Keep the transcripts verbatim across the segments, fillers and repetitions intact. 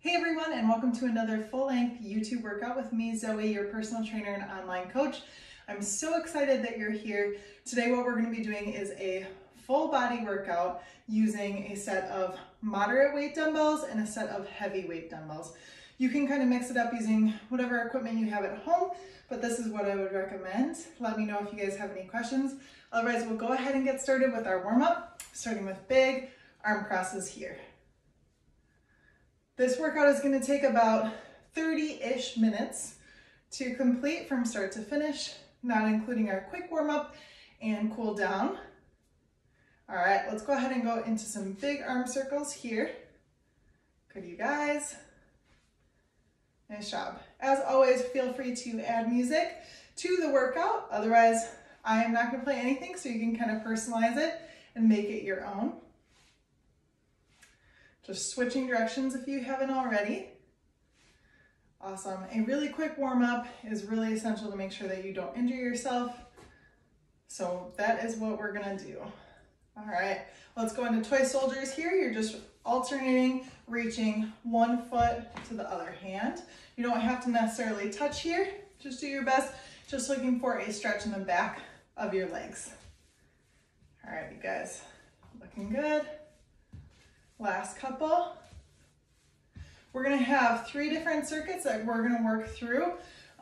Hey everyone, and welcome to another full-length YouTube workout with me, Zoe, your personal trainer and online coach. I'm so excited that you're here. Today what we're going to be doing is a full body workout using a set of moderate weight dumbbells and a set of heavy weight dumbbells. You can kind of mix it up using whatever equipment you have at home, but this is what I would recommend. Let me know if you guys have any questions. Otherwise, we'll go ahead and get started with our warm-up, starting with big arm crosses here. This workout is going to take about thirty-ish minutes to complete from start to finish, not including our quick warm-up and cool down. All right, let's go ahead and go into some big arm circles here. Good, you guys. Nice job. As always, feel free to add music to the workout. Otherwise, I am not going to play anything, so you can kind of personalize it and make it your own. Just switching directions if you haven't already. Awesome. A really quick warm-up is really essential to make sure that you don't injure yourself. So that is what we're going to do. All right, let's go into toy soldiers here. You're just alternating, reaching one foot to the other hand. You don't have to necessarily touch here. Just do your best. Just looking for a stretch in the back of your legs. All right, you guys, looking good. Last couple. We're going to have three different circuits that we're going to work through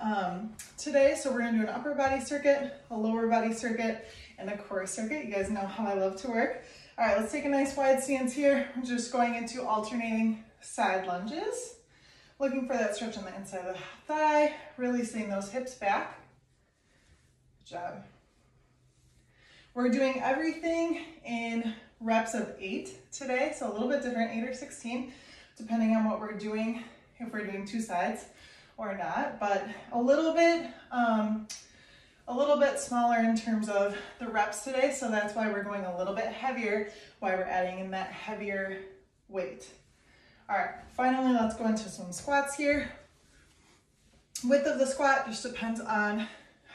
um, today. So we're going to do an upper body circuit, a lower body circuit, and a core circuit. You guys know how I love to work. All right, let's take a nice wide stance here. We're just going into alternating side lunges, looking for that stretch on the inside of the thigh, releasing those hips back. Good job. We're doing everything in reps of eight today, so a little bit different, eight or sixteen, depending on what we're doing, if we're doing two sides or not, but a little bit um, a little bit smaller in terms of the reps today, so that's why we're going a little bit heavier, why we're adding in that heavier weight. All right, finally, let's go into some squats here. Width of the squat just depends on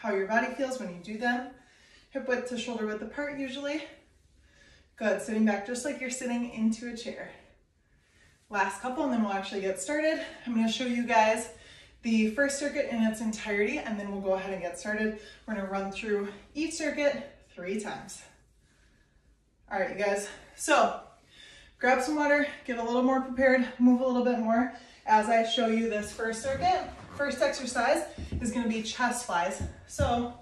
how your body feels when you do them. Hip width to shoulder width apart usually. Good, sitting back just like you're sitting into a chair. Last couple, and then we'll actually get started. I'm gonna show you guys the first circuit in its entirety, and then we'll go ahead and get started. We're gonna run through each circuit three times. All right, you guys, so grab some water, get a little more prepared, move a little bit more as I show you this first circuit. First exercise is gonna be chest flies. So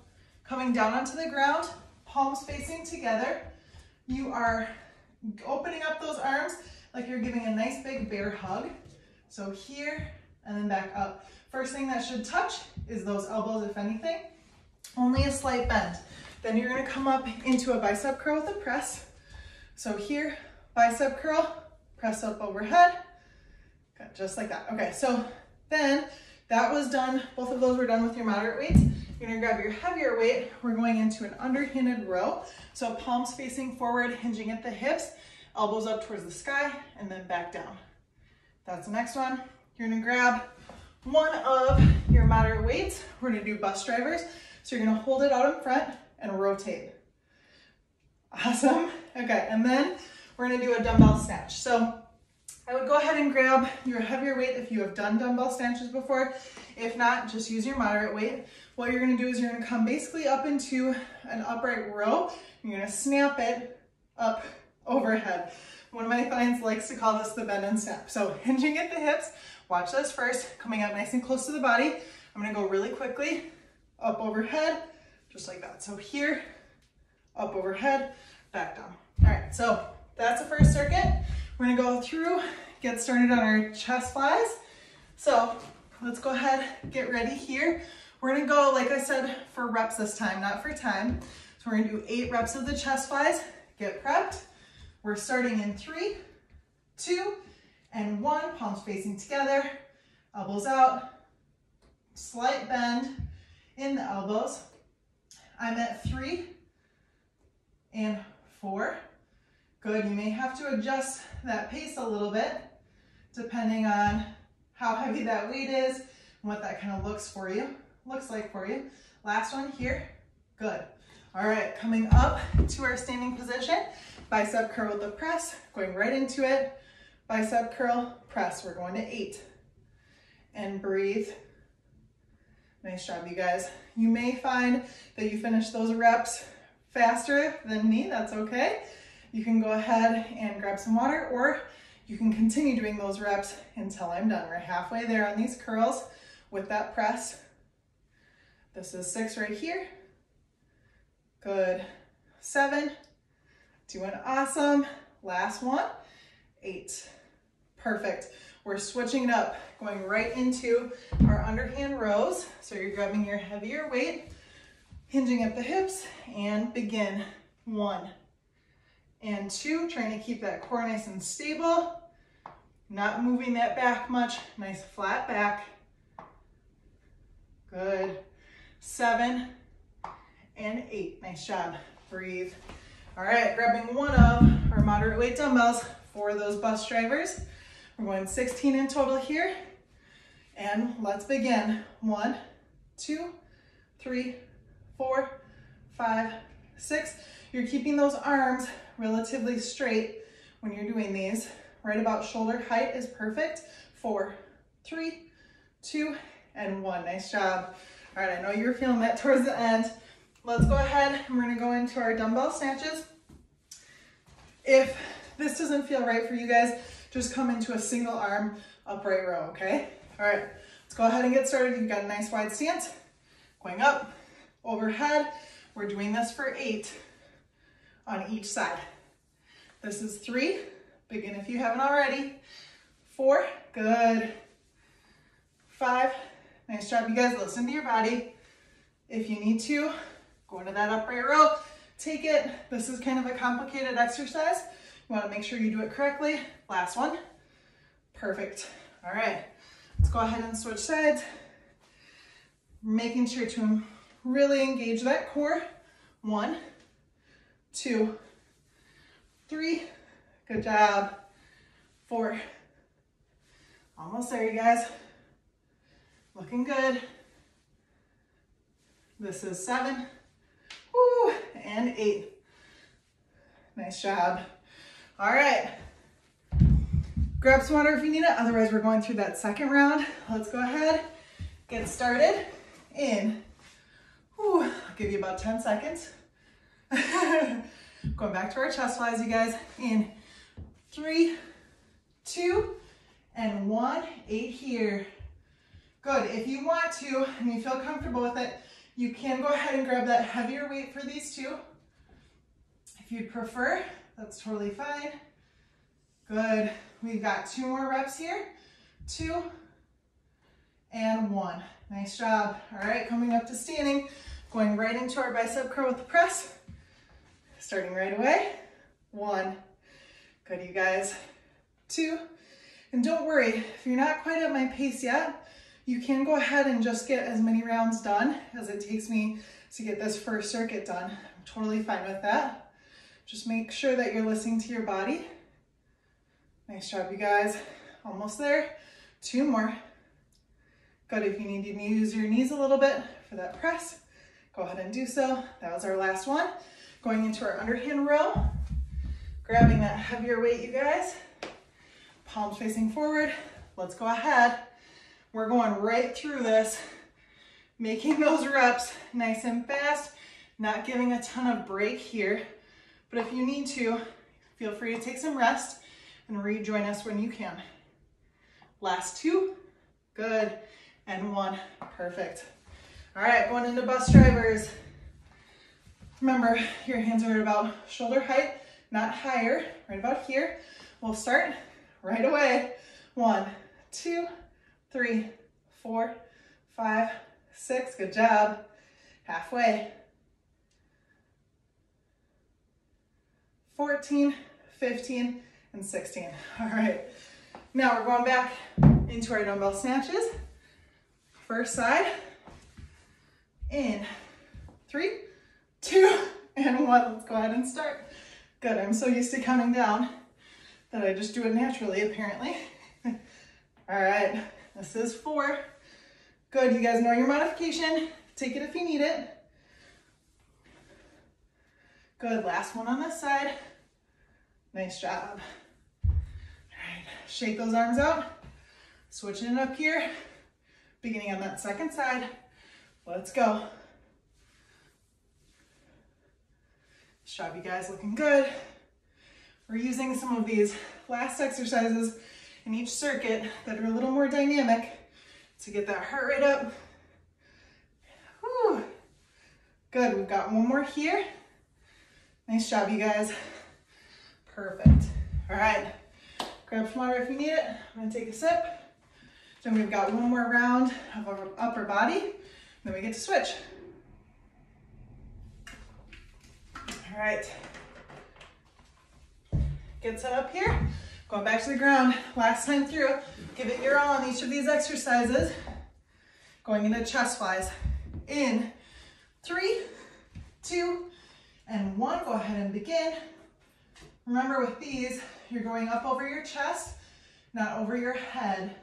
coming down onto the ground, palms facing together, you are opening up those arms like you're giving a nice big bear hug. So here and then back up. First thing that should touch is those elbows, if anything. Only a slight bend. Then you're gonna come up into a bicep curl with a press. So here, bicep curl, press up overhead. Good, just like that. Okay, so then that was done. Both of those were done with your moderate weights. You're gonna grab your heavier weight. We're going into an underhanded row. So palms facing forward, hinging at the hips, elbows up towards the sky, and then back down. That's the next one. You're gonna grab one of your moderate weights. We're gonna do bus drivers. So you're gonna hold it out in front and rotate. Awesome. Okay, and then we're gonna do a dumbbell snatch. So I would go ahead and grab your heavier weight if you have done dumbbell snatches before. If not, just use your moderate weight. What you're gonna do is you're gonna come basically up into an upright row. You're gonna snap it up overhead. One of my clients likes to call this the bend and snap. So hinging at the hips, watch this first, coming up nice and close to the body. I'm gonna go really quickly, up overhead, just like that. So here, up overhead, back down. All right, so that's the first circuit. We're gonna go through, get started on our chest flies. So let's go ahead, get ready here. We're gonna go, like I said, for reps this time, not for time. So we're gonna do eight reps of the chest flies, get prepped. We're starting in three, two, and one, palms facing together, elbows out, slight bend in the elbows. I'm at three and four. Good, you may have to adjust that pace a little bit depending on how heavy that weight is and what that kind of looks for you, looks like for you. Last one here, good. All right, coming up to our standing position, bicep curl with the press, going right into it, Bicep curl, press, we're going to eight. And breathe. Nice job, you guys. You may find that you finish those reps faster than me, that's okay. You can go ahead and grab some water, or you can continue doing those reps until I'm done. We're halfway there on these curls with that press. This is six right here. Good. Seven. Doing awesome. Last one. Eight. Perfect. We're switching it up, going right into our underhand rows. So you're grabbing your heavier weight, hinging at the hips, and begin. One. And two, trying to keep that core nice and stable, not moving that back much, nice flat back. Good. Seven and eight, nice job, breathe. All right, grabbing one of our moderate weight dumbbells for those bus drivers. We're going sixteen in total here, and let's begin. One, two, three, four, five, six. You're keeping those arms relatively straight when you're doing these. Right about shoulder height is perfect. Four, three, two, and one. Nice job. All right, I know you're feeling that towards the end. Let's go ahead and we're gonna go into our dumbbell snatches. If this doesn't feel right for you guys, just come into a single arm upright row, okay? All right, let's go ahead and get started. You've got a nice wide stance. Going up, overhead. We're doing this for eight on each side. This is three, begin if you haven't already. Four, good. Five, nice job, you guys, listen to your body. If you need to, go into that upright row, take it. This is kind of a complicated exercise. You wanna make sure you do it correctly. Last one, perfect. All right, let's go ahead and switch sides. Making sure to really engage that core. One, two, three, good job, four. Almost there, you guys. Looking good. This is seven, woo, and eight. Nice job. All right, grab some water if you need it, otherwise we're going through that second round. Let's go ahead, get started in, woo, I'll give you about ten seconds. Going back to our chest flies, you guys, in three, two, and one, eight here. Good, if you want to and you feel comfortable with it, you can go ahead and grab that heavier weight for these two. If you'd prefer, that's totally fine. Good, we've got two more reps here, two and one. Nice job. All right, coming up to standing, going right into our bicep curl with the press. Starting right away, one, good you guys, two, and don't worry, if you're not quite at my pace yet, you can go ahead and just get as many rounds done as it takes me to get this first circuit done. I'm totally fine with that. Just make sure that you're listening to your body. Nice job you guys, almost there, two more. Good, if you need to use your knees a little bit for that press, go ahead and do so. That was our last one. Going into our underhand row, grabbing that heavier weight, you guys, palms facing forward. Let's go ahead. We're going right through this, making those reps nice and fast, not giving a ton of break here. But if you need to, feel free to take some rest and rejoin us when you can. Last two, good, and one, perfect. All right, going into bus drivers. Remember, your hands are at about shoulder height, not higher, right about here. We'll start right away. One, two, three, four, five, six. Good job. Halfway. fourteen, fifteen, and sixteen. All right. Now we're going back into our dumbbell snatches. First side. In three, two, and one. Let's go ahead and start. Good, I'm so used to counting down that I just do it naturally, apparently. All right, this is four. Good, you guys know your modification. Take it if you need it. Good, last one on this side. Nice job. All shake those arms out, switching it up here, beginning on that second side. Let's go. Job, you guys, looking good. We're using some of these last exercises in each circuit that are a little more dynamic to get that heart rate up. Whew. Good, we've got one more here. Nice job, you guys. Perfect. All right, grab some water if you need it. I'm gonna take a sip. Then we've got one more round of our upper body. Then we get to switch. All right, get set up here, going back to the ground. Last time through, give it your all on each of these exercises. Going into chest flies. In three, two, and one, go ahead and begin. Remember with these, you're going up over your chest, not over your head.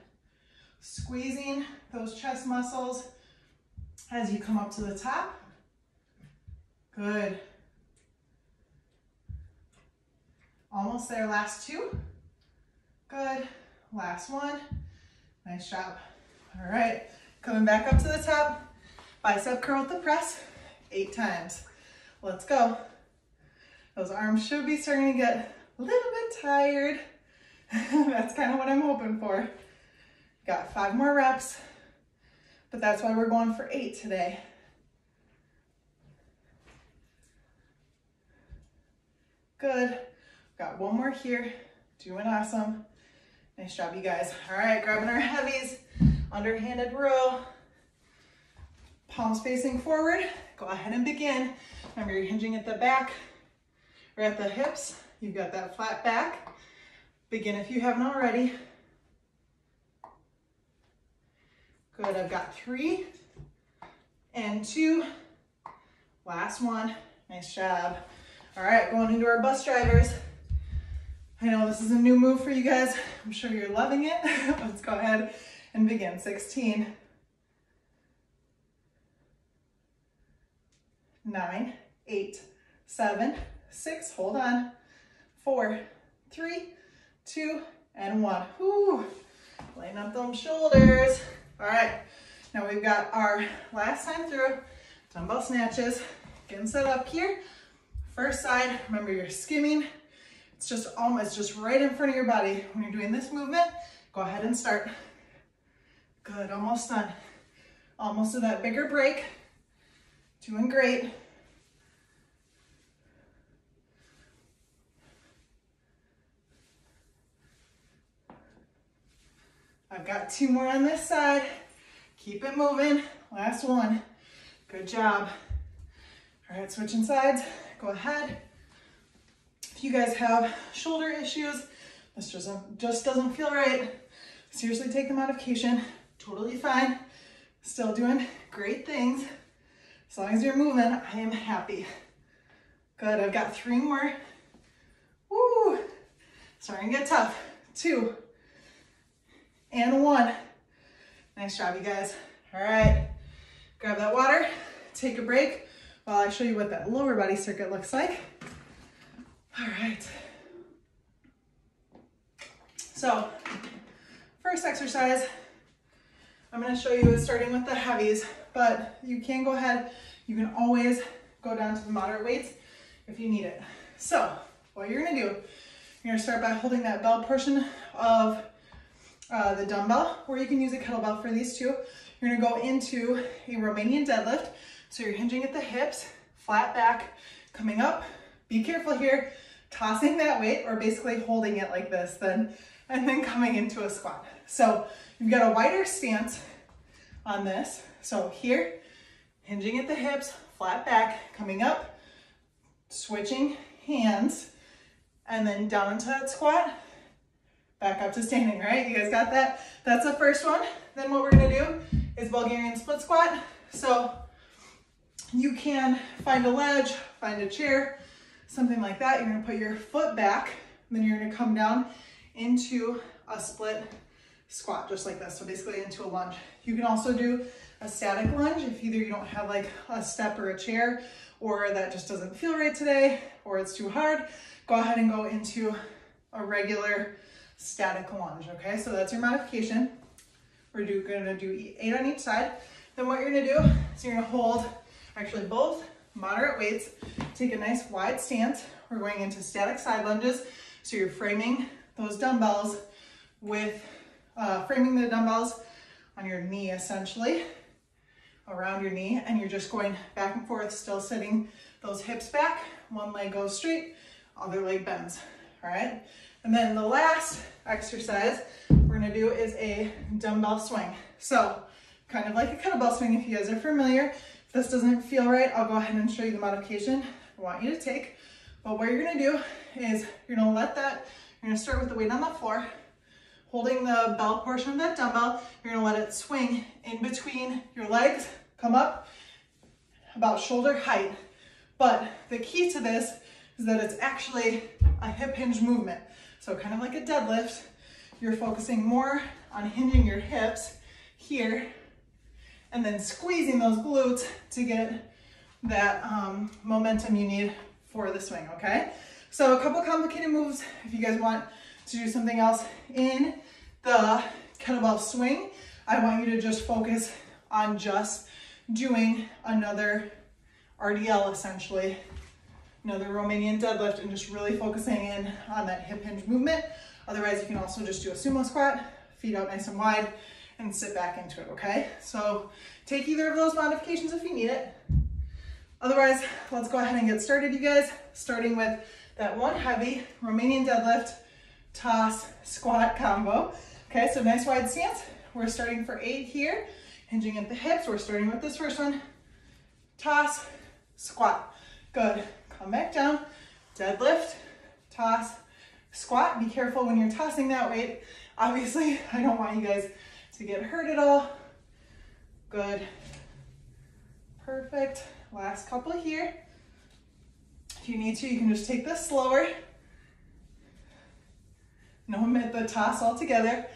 Squeezing those chest muscles as you come up to the top. Good. Almost there, last two. Good, last one. Nice job. All right, coming back up to the top. Bicep curl with the press, eight times. Let's go. Those arms should be starting to get a little bit tired. That's kind of what I'm hoping for. Got five more reps, but that's why we're going for eight today. Good. Got one more here, doing awesome. Nice job, you guys. All right, grabbing our heavies, underhanded row, palms facing forward. Go ahead and begin. Remember, you're hinging at the back or at the hips. You've got that flat back. Begin if you haven't already. Good, I've got three and two. Last one, nice job. All right, going into our bus drivers. I know this is a new move for you guys. I'm sure you're loving it. Let's go ahead and begin. sixteen. nine, eight, seven, six, hold on. four, three, two, and one. Whoo, lighten up them shoulders. All right, now we've got our last time through, dumbbell snatches. Getting set up here. First side, remember you're skimming. It's just almost just right in front of your body. When you're doing this movement, go ahead and start. Good, almost done. Almost to that bigger break. Doing great. I've got two more on this side. Keep it moving. Last one. Good job. All right, switching sides. Go ahead. If you guys have shoulder issues, this just doesn't, just doesn't feel right, seriously take the modification. Totally fine. Still doing great things. As long as you're moving, I am happy. Good, I've got three more. Woo! Starting to get tough. Two. And one. Nice job, you guys. All right. Grab that water. Take a break while I show you what that lower body circuit looks like. All right. So, first exercise I'm gonna show you is starting with the heavies, but you can go ahead, you can always go down to the moderate weights if you need it. So, what you're gonna do, you're gonna start by holding that bell portion of uh, the dumbbell, or you can use a kettlebell for these two. You're gonna go into a Romanian deadlift. So you're hinging at the hips, flat back, coming up. Be careful here, tossing that weight or basically holding it like this then, and then coming into a squat. So you've got a wider stance on this. So here, hinging at the hips, flat back, coming up, switching hands, and then down into that squat, back up to standing, right? You guys got that? That's the first one. Then what we're gonna do is Bulgarian split squat. So you can find a ledge, find a chair, something like that. You're gonna put your foot back, and then you're gonna come down into a split squat, just like this. So basically into a lunge. You can also do a static lunge if either you don't have like a step or a chair, or that just doesn't feel right today, or it's too hard. Go ahead and go into a regular static lunge, okay? So that's your modification. We're do, gonna do eight on each side. Then what you're gonna do is you're gonna hold actually both moderate weights, take a nice wide stance. We're going into static side lunges. So you're framing those dumbbells with, uh, framing the dumbbells on your knee essentially, around your knee, and you're just going back and forth, still sitting those hips back. One leg goes straight, other leg bends, all right? And then the last exercise we're gonna do is a dumbbell swing. So kind of like a kettlebell swing if you guys are familiar. If this doesn't feel right, I'll go ahead and show you the modification I want you to take. But what you're gonna do is you're gonna let that, you're gonna start with the weight on the floor, holding the belt portion of that dumbbell, you're gonna let it swing in between your legs, come up about shoulder height. But the key to this is that it's actually a hip hinge movement. So kind of like a deadlift, you're focusing more on hinging your hips here and then squeezing those glutes to get that um, momentum you need for the swing, okay? So a couple complicated moves if you guys want to do something else in the kettlebell swing. I want you to just focus on just doing another R D L essentially, another Romanian deadlift, and just really focusing in on that hip hinge movement. Otherwise, you can also just do a sumo squat, feet out nice and wide, and sit back into it, okay? So take either of those modifications if you need it. Otherwise, let's go ahead and get started, you guys, starting with that one heavy Romanian deadlift, toss, squat combo. Okay, so nice wide stance. We're starting for eight here, hinging at the hips. We're starting with this first one. Toss, squat. Good. Come back down. Deadlift, toss, squat. Be careful when you're tossing that weight. Obviously, I don't want you guys to get hurt at all. Good. Perfect. Last couple here. If you need to, you can just take this slower. No, omit the toss altogether.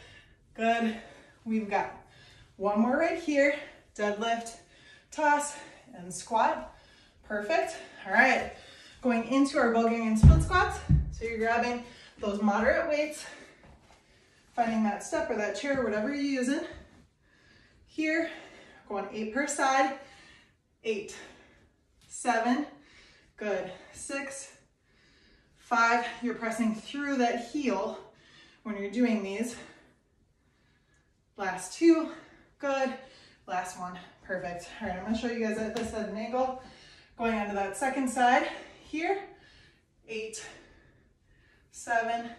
Good. We've got one more right here. Deadlift, toss, and squat. Perfect. All right. Going into our Bulgarian split squats. So you're grabbing those moderate weights, finding that step or that chair, whatever you're using. Here, going eight per side. Eight, seven, good. Six, five. You're pressing through that heel when you're doing these. Last two, good. Last one, perfect. All right, I'm gonna show you guys at this at an angle. Going onto that second side here, eight, seven,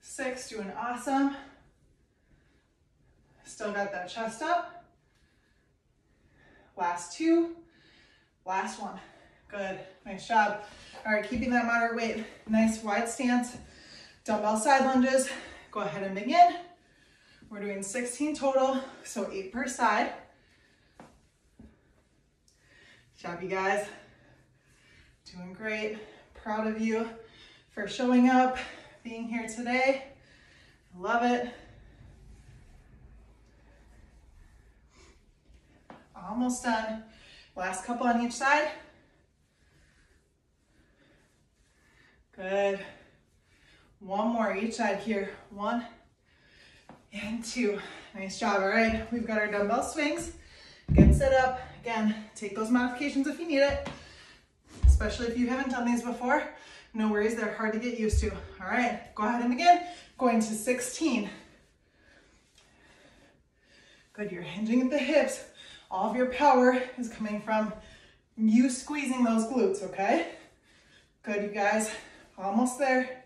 six, doing awesome. Still got that chest up. Last two, last one, good, nice job. All right, keeping that moderate weight, nice wide stance. Dumbbell side lunges, go ahead and begin. We're doing sixteen total, so eight per side. Good job, you guys. Doing great. Proud of you for showing up, being here today. I love it. Almost done. Last couple on each side. Good. One more each side here. One and two. Nice job. All right, we've got our dumbbell swings. Get set up. Again, take those modifications if you need it, especially if you haven't done these before. No worries, they're hard to get used to. All right, go ahead and begin. Going to sixteen. Good, you're hinging at the hips. All of your power is coming from you squeezing those glutes, okay? Good, you guys. Almost there.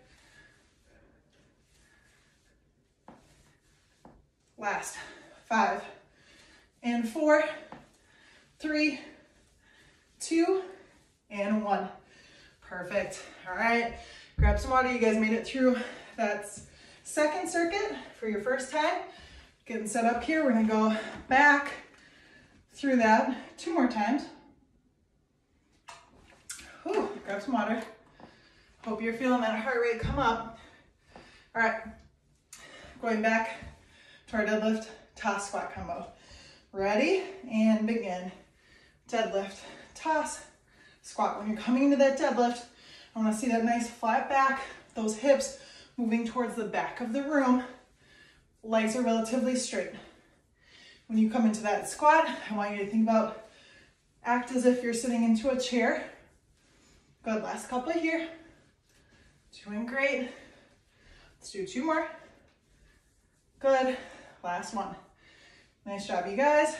Last, five and four, three, two, and one. Perfect. All right, grab some water. You guys made it through that second circuit for your first time. Getting set up here, we're gonna go back through that two more times. Ooh, grab some water. Hope you're feeling that heart rate come up. All right, going back to our deadlift, toss, squat combo. Ready? And begin. Deadlift, toss, squat. When you're coming into that deadlift, I want to see that nice flat back, those hips moving towards the back of the room. Legs are relatively straight. When you come into that squat, I want you to think about, act as if you're sitting into a chair. Good, last couple here. Doing great. Let's do two more. Good, last one. Nice job, you guys.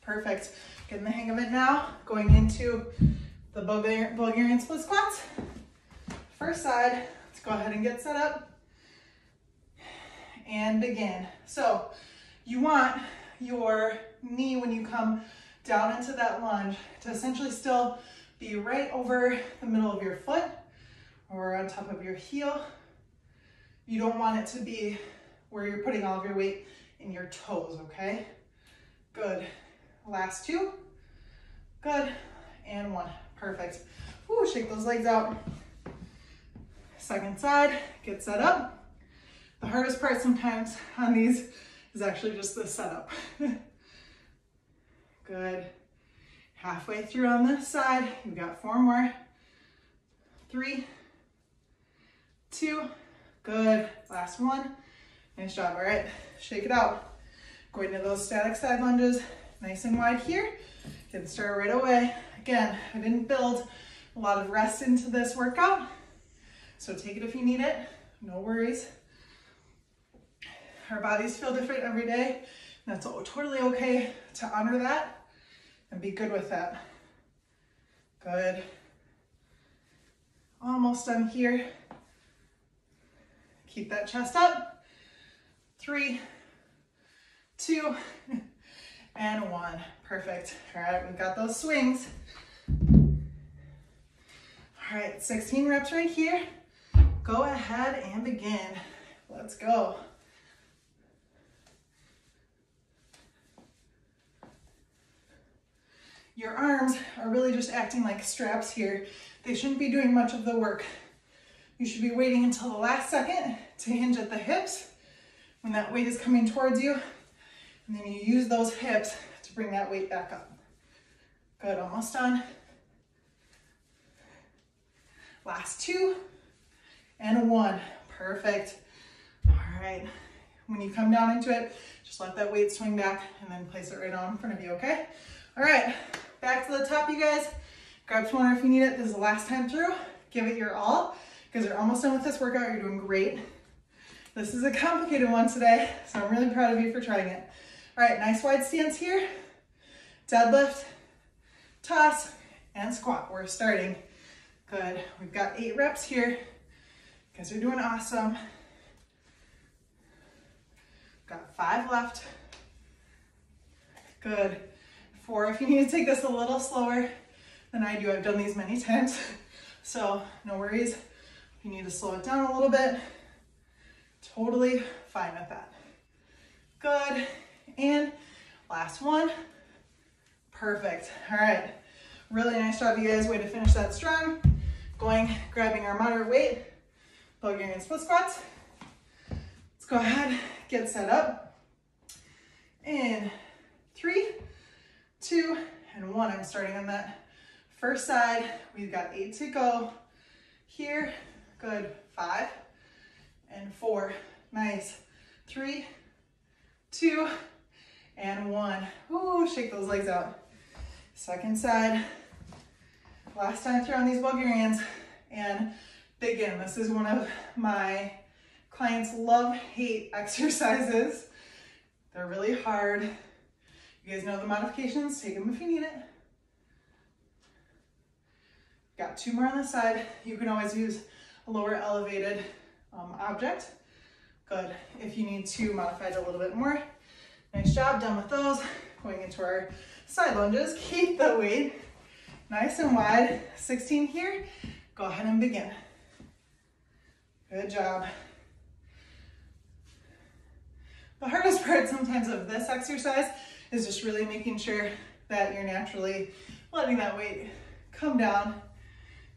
Perfect. Getting the hang of it now. Going into the Bulgarian split squats. First side, let's go ahead and get set up and begin. So you want your knee, when you come down into that lunge, to essentially still be right over the middle of your foot or on top of your heel. You don't want it to be where you're putting all of your weight in your toes, okay? Good. Last two. Good. And one. Perfect. Ooh, shake those legs out. Second side, get set up. The hardest part sometimes on these is actually just the setup. Good. Halfway through on this side, you've got four more. Three, two, good. Last one. Nice job. All right, shake it out. Going to those static side lunges, nice and wide here. Didn't start right away. Again, I didn't build a lot of rest into this workout, so take it if you need it. No worries. Our bodies feel different every day. And that's totally okay to honor that and be good with that. Good. Almost done here. Keep that chest up. Three, two, and one. Perfect. All right, we've got those swings. All right, sixteen reps right here. Go ahead and begin. Let's go. Your arms are really just acting like straps here. They shouldn't be doing much of the work. You should be waiting until the last second to hinge at the hips when that weight is coming towards you. And then you use those hips to bring that weight back up. Good, almost done. Last two and one. Perfect. All right. When you come down into it, just let that weight swing back and then place it right on in front of you, okay? All right, back to the top, you guys. Grab toner if you need it. This is the last time through. Give it your all because you're almost done with this workout. You're doing great. This is a complicated one today, so I'm really proud of you for trying it. All right, nice wide stance here. Deadlift, toss, and squat. We're starting. Good. We've got eight reps here. You guys are doing awesome. Got five left. Good. Four, if you need to take this a little slower than I do. I've done these many times, so no worries. If you need to slow it down a little bit, totally fine with that. Good, and last one. Perfect. All right, really nice job, you guys. Way to finish that strong. Going, grabbing our moderate weight, Bulgarian split squats. Let's go ahead, get set up. In three, two, and one. I'm starting on that first side. We've got eight to go here. Good. Five and four. Nice. Three, two, and one. Ooh, shake those legs out. Second side. Last time through on these Bulgarians and begin. This is one of my clients' love-hate exercises. They're really hard. You guys know the modifications, take them if you need it. Got two more on the side. You can always use a lower elevated um, object. Good, if you need to modify it a little bit more. Nice job, done with those. Going into our side lunges, keep the weight nice and wide. sixteen here, go ahead and begin. Good job. The hardest part sometimes of this exercise is just really making sure that you're naturally letting that weight come down,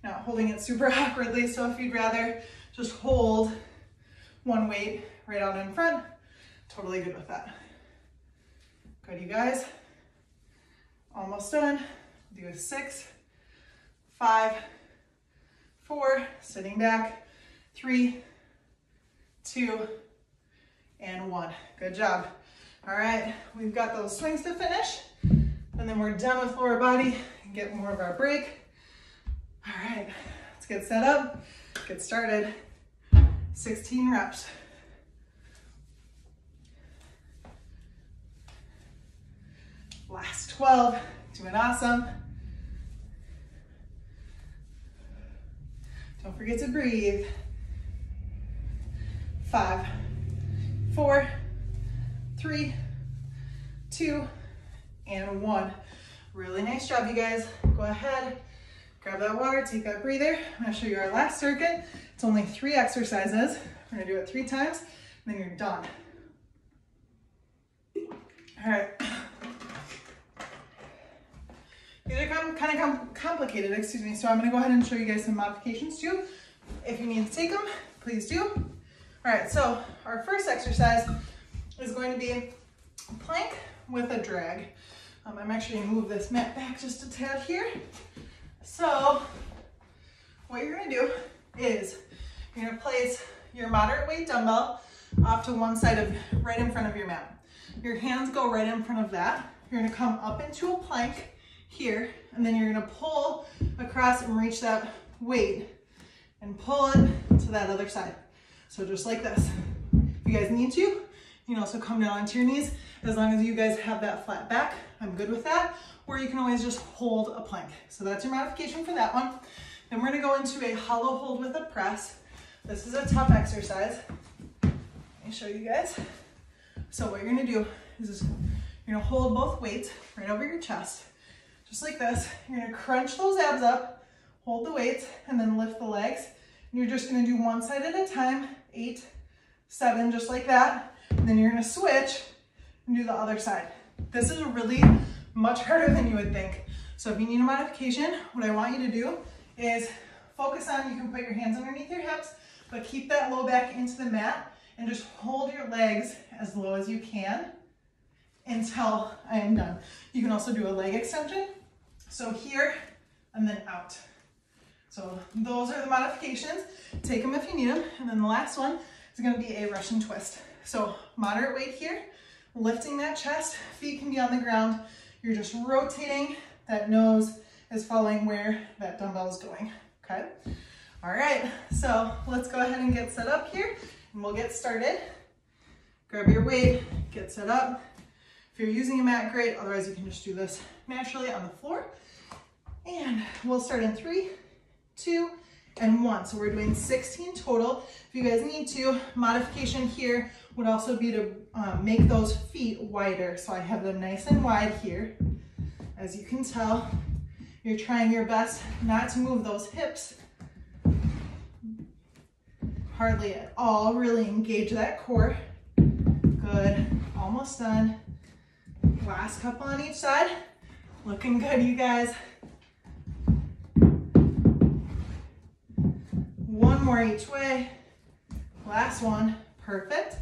not holding it super awkwardly. So if you'd rather just hold one weight right out in front, totally good with that. Good, you guys. Almost done. Do a six, five, four, sitting back, three, two, and one. Good job. All right, we've got those swings to finish, and then we're done with lower body and get more of our break. All right, let's get set up, get started. sixteen reps. Last twelve, doing awesome. Don't forget to breathe. Five, four, three, two, and one. Really nice job, you guys. Go ahead, grab that water, take that breather. I'm gonna show you our last circuit. It's only three exercises. We're gonna do it three times, and then you're done. All right. These are kind of complicated, excuse me, so I'm going to go ahead and show you guys some modifications too. If you need to take them, please do. All right, so our first exercise is going to be plank with a drag. Um, I'm actually going to move this mat back just a tad here. So what you're going to do is you're going to place your moderate weight dumbbell off to one side of, right in front of your mat. Your hands go right in front of that. You're going to come up into a plank here, and then you're gonna pull across and reach that weight and pull it to that other side. So just like this. If you guys need to, you can also come down onto your knees as long as you guys have that flat back. I'm good with that. Or you can always just hold a plank. So that's your modification for that one. Then we're gonna go into a hollow hold with a press. This is a tough exercise. Let me show you guys. So what you're gonna do is just, you're gonna hold both weights right over your chest. Just like this, you're gonna crunch those abs up, hold the weights, and then lift the legs. And you're just gonna do one side at a time, eight, seven, just like that. And then you're gonna switch and do the other side. This is really much harder than you would think. So if you need a modification, what I want you to do is focus on, you can put your hands underneath your hips, but keep that low back into the mat and just hold your legs as low as you can until I am done. You can also do a leg extension. So here and then out. So those are the modifications. Take them if you need them. And then the last one is gonna be a Russian twist. So moderate weight here, lifting that chest, feet can be on the ground. You're just rotating, that nose is following where that dumbbell is going, okay? All right, so let's go ahead and get set up here and we'll get started. Grab your weight, get set up. If you're using a mat, great. Otherwise, you can just do this naturally on the floor. And we'll start in three, two, and one. So we're doing sixteen total. If you guys need to, modification here would also be to uh, make those feet wider. So I have them nice and wide here. As you can tell, you're trying your best not to move those hips hardly at all. Really engage that core. Good. Almost done. Last couple on each side. Looking good, you guys. One more each way. Last one. Perfect.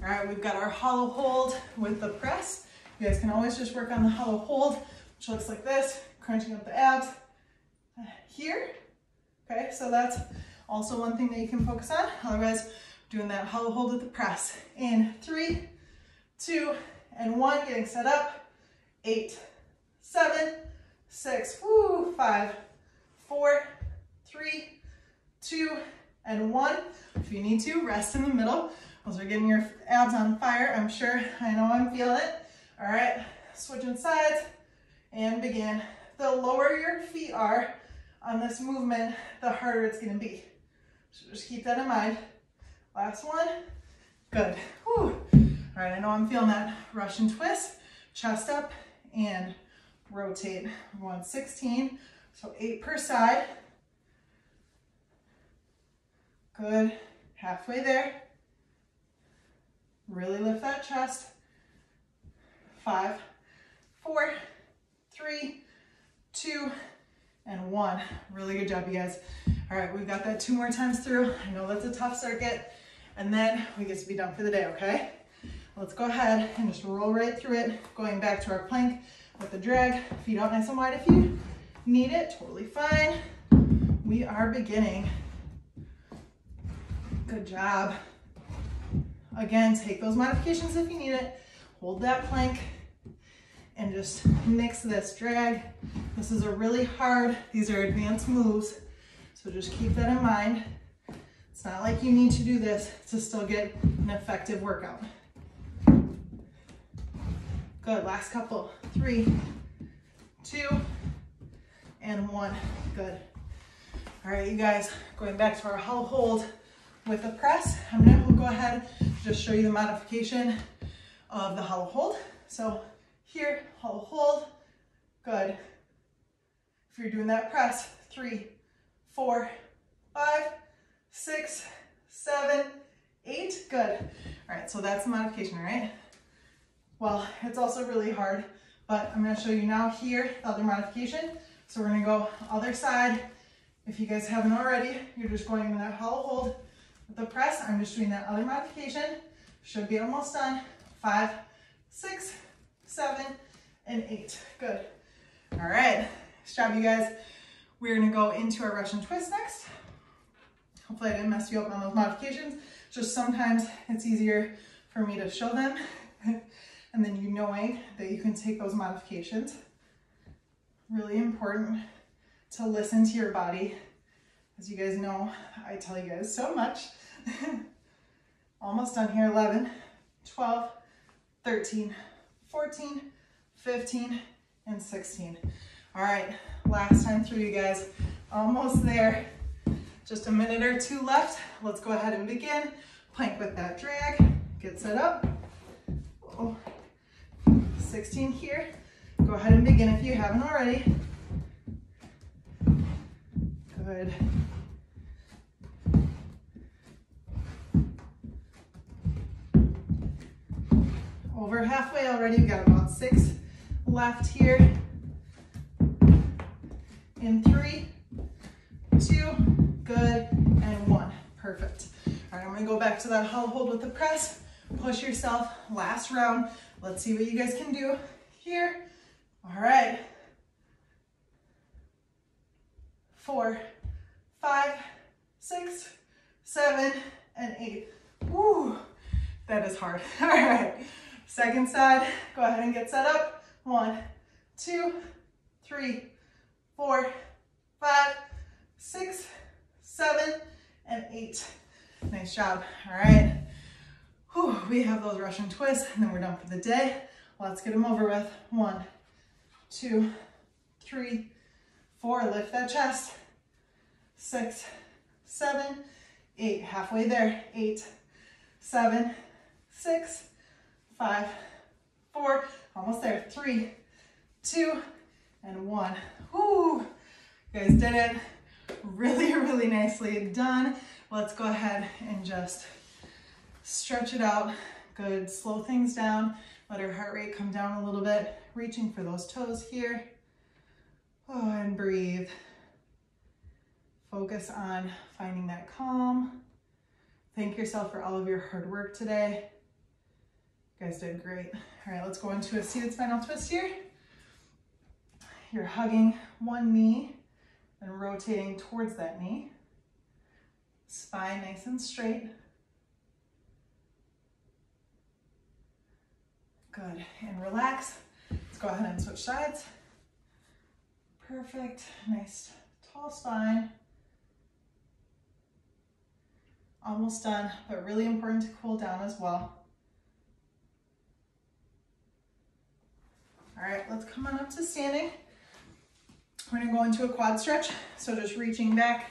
All right, we've got our hollow hold with the press. You guys can always just work on the hollow hold, which looks like this, crunching up the abs here. Okay, so that's also one thing that you can focus on. Otherwise, doing that hollow hold with the press. In three, two, and one, getting set up, eight, seven, six, woo, five, four, three, two, and one. If you need to, rest in the middle. Those are getting your abs on fire, I'm sure. I know I'm feeling it. All right, switching sides and begin. The lower your feet are on this movement, the harder it's gonna be. So just keep that in mind. Last one, good. Woo. All right, I know I'm feeling that Russian twist. Chest up and rotate. We're on sixteen, so eight per side. Good, halfway there. Really lift that chest. Five, four, three, two, and one. Really good job, you guys. All right, we've got that two more times through. I know that's a tough circuit. And then we get to be done for the day, okay? Let's go ahead and just roll right through it, going back to our plank with the drag. Feet out nice and wide if you need it, totally fine. We are beginning. Good job. Again, take those modifications if you need it. Hold that plank and just mix this drag. This is a really hard, these are advanced moves, so just keep that in mind. It's not like you need to do this to still get an effective workout. Good, last couple, three, two, and one, good. All right, you guys, going back to our hull hold with the press. I'm gonna go ahead and just show you the modification of the hollow hold. So here, hollow hold, good. If you're doing that press, three, four, five, six, seven, eight, good. All right, so that's the modification, all right? Well, it's also really hard, but I'm gonna show you now here, the other modification. So we're gonna go other side. If you guys haven't already, you're just going in that hollow hold with the press. I'm just doing that other modification. Should be almost done. Five, six, seven, and eight. Good. All right, nice job, you guys. We're gonna go into our Russian twist next. Hopefully I didn't mess you up on those modifications. Just sometimes it's easier for me to show them and then you knowing that you can take those modifications. Really important to listen to your body. As you guys know, I tell you guys so much. Almost done here, eleven, twelve, thirteen, fourteen, fifteen, and sixteen. All right, last time through, you guys. Almost there. Just a minute or two left. Let's go ahead and begin. Plank with that drag. Get set up. Oh, sixteen here. Go ahead and begin if you haven't already. Good. Over halfway already, we've got about six left here. In three, two, good, and one. Perfect. All right, I'm gonna go back to that hollow hold with the press. Push yourself, last round. Let's see what you guys can do here. All right. Four, five, six, seven, and eight. Woo, that is hard. All right. Second side, go ahead and get set up. One, two, three, four, five, six, seven, and eight. Nice job. All right. Whew, we have those Russian twists, and then we're done for the day. Let's get them over with. One, two, three, four. Lift that chest. Six, seven, eight. Halfway there. Eight, seven, six, five, four, almost there, three, two, and one. Whoo, you guys did it really, really nicely done. Let's go ahead and just stretch it out. Good, slow things down. Let our heart rate come down a little bit. Reaching for those toes here. Oh, and breathe. Focus on finding that calm. Thank yourself for all of your hard work today. You guys did great. All right, let's go into a seated spinal twist here. You're hugging one knee and rotating towards that knee. Spine nice and straight. Good, and relax. Let's go ahead and switch sides. Perfect, nice tall spine. Almost done, but really important to cool down as well. All right, let's come on up to standing. We're gonna go into a quad stretch. So just reaching back,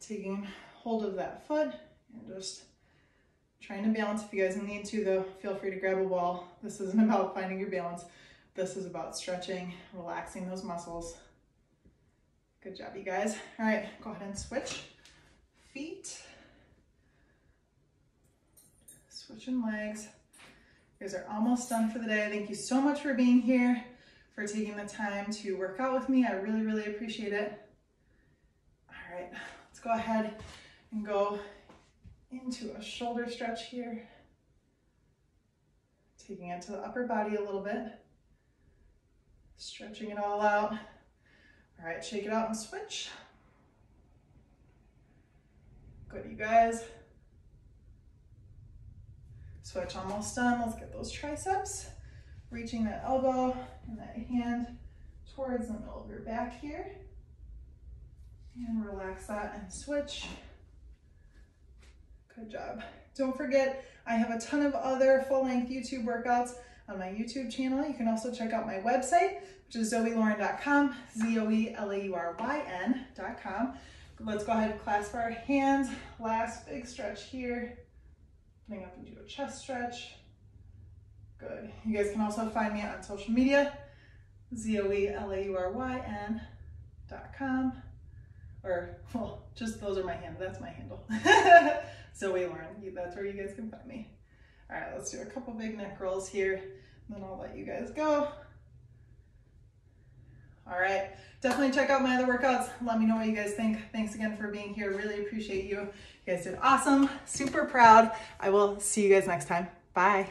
taking hold of that foot and just trying to balance. If you guys need to though, feel free to grab a wall. This isn't about finding your balance. This is about stretching, relaxing those muscles. Good job, you guys. All right, go ahead and switch feet. Switching legs. You guys are almost done for the day. Thank you so much for being here, for taking the time to work out with me. I really, really appreciate it. All right, let's go ahead and go into a shoulder stretch here. Taking it to the upper body a little bit. Stretching it all out. All right, shake it out and switch. Good, you guys. Switch, almost done. Let's get those triceps. Reaching that elbow and that hand towards the middle of your back here. And relax that and switch. Good job. Don't forget, I have a ton of other full-length YouTube workouts on my YouTube channel. You can also check out my website, which is zoe lauryn dot com, Z O E L A U R Y N dot com. Let's go ahead and clasp our hands. Last big stretch here. Coming up into a chest stretch. Good. You guys can also find me on social media, Z O E L A U R Y N dot com. Or, well, just those are my handles. That's my handle. Zoe Lauryn. That's where you guys can find me. All right, let's do a couple big neck rolls here, and then I'll let you guys go. All right, definitely check out my other workouts. Let me know what you guys think. Thanks again for being here. Really appreciate you. You guys did awesome. Super proud. I will see you guys next time. Bye.